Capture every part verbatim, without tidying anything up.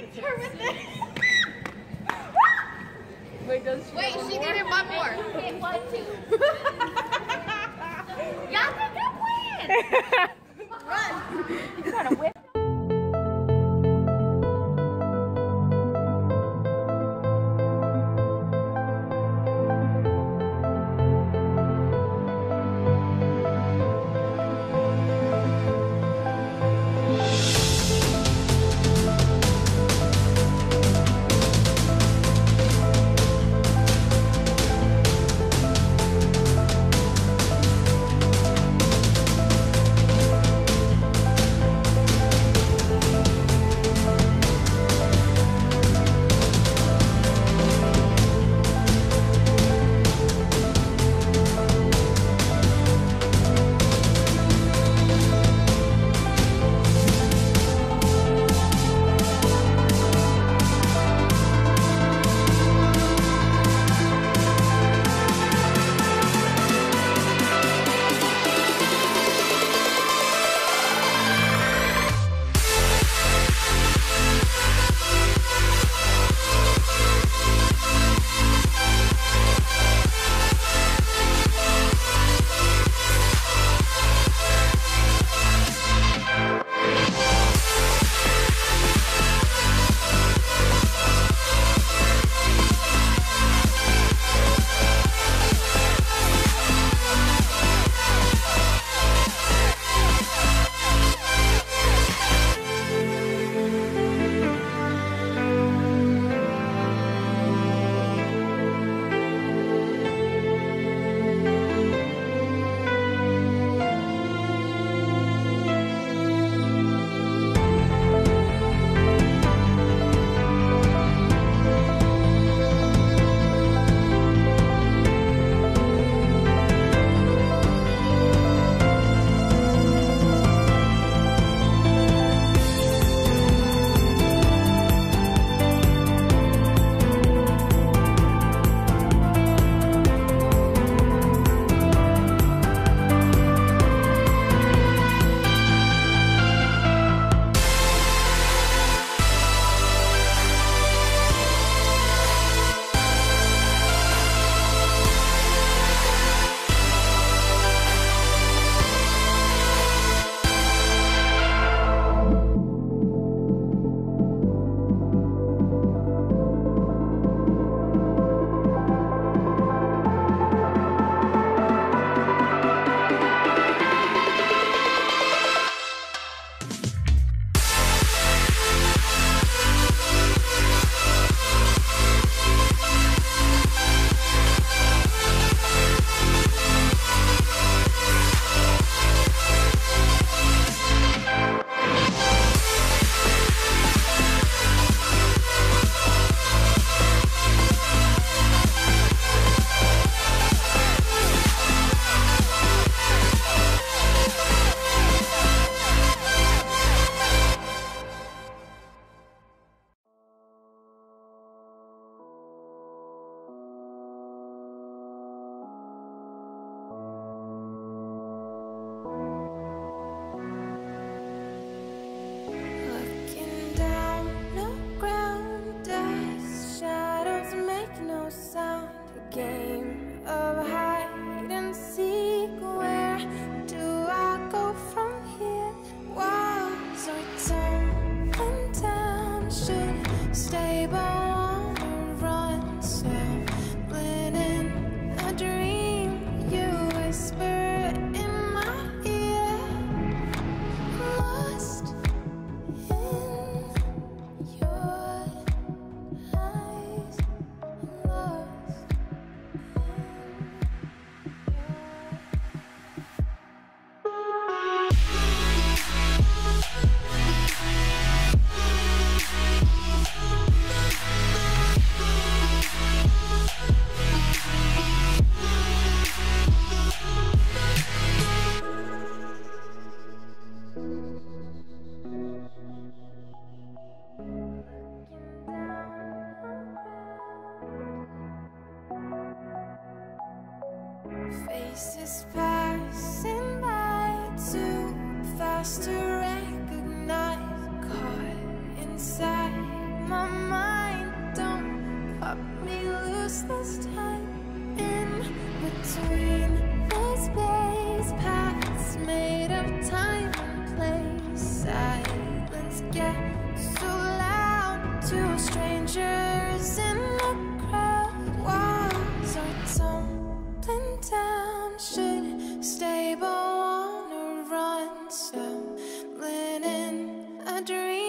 picture with this. Wait, Wait she more? Needed one more. Okay, one, two. Y'all think I win? Run. You trying to whip? Faces passing by too fast to recognize, caught inside. my mind. Don't cut me loose this time. In between the space, paths made of time and place. Silence gets so loud. Two strangers in the crowd. Walls are tumbling down. Should stable on a run. Stumbling in a dream.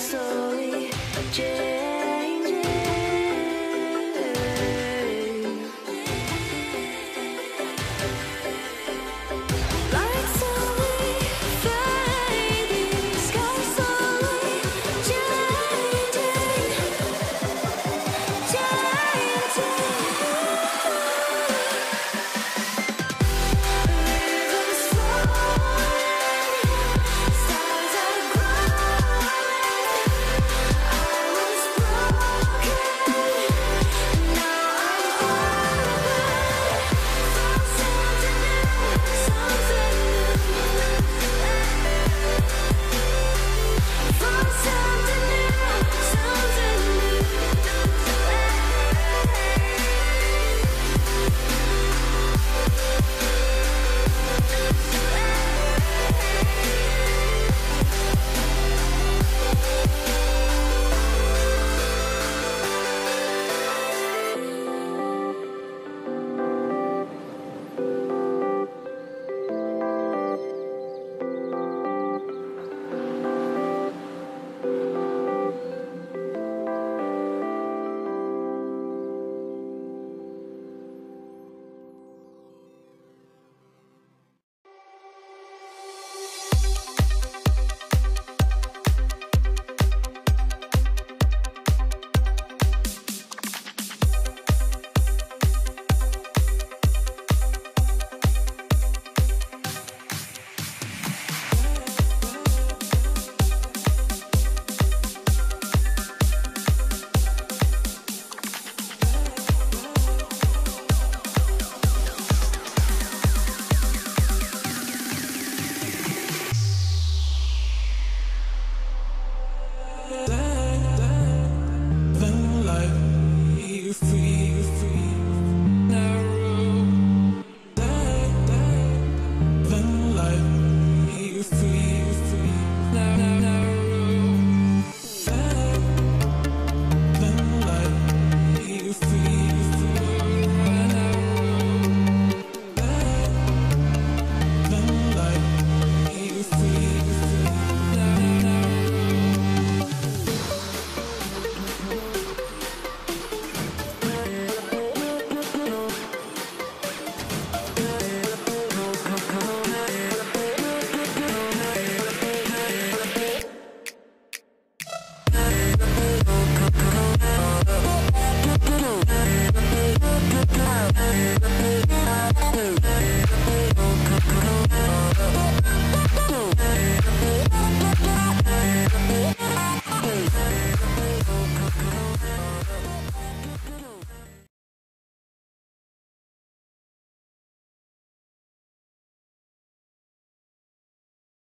Slowly, slowly,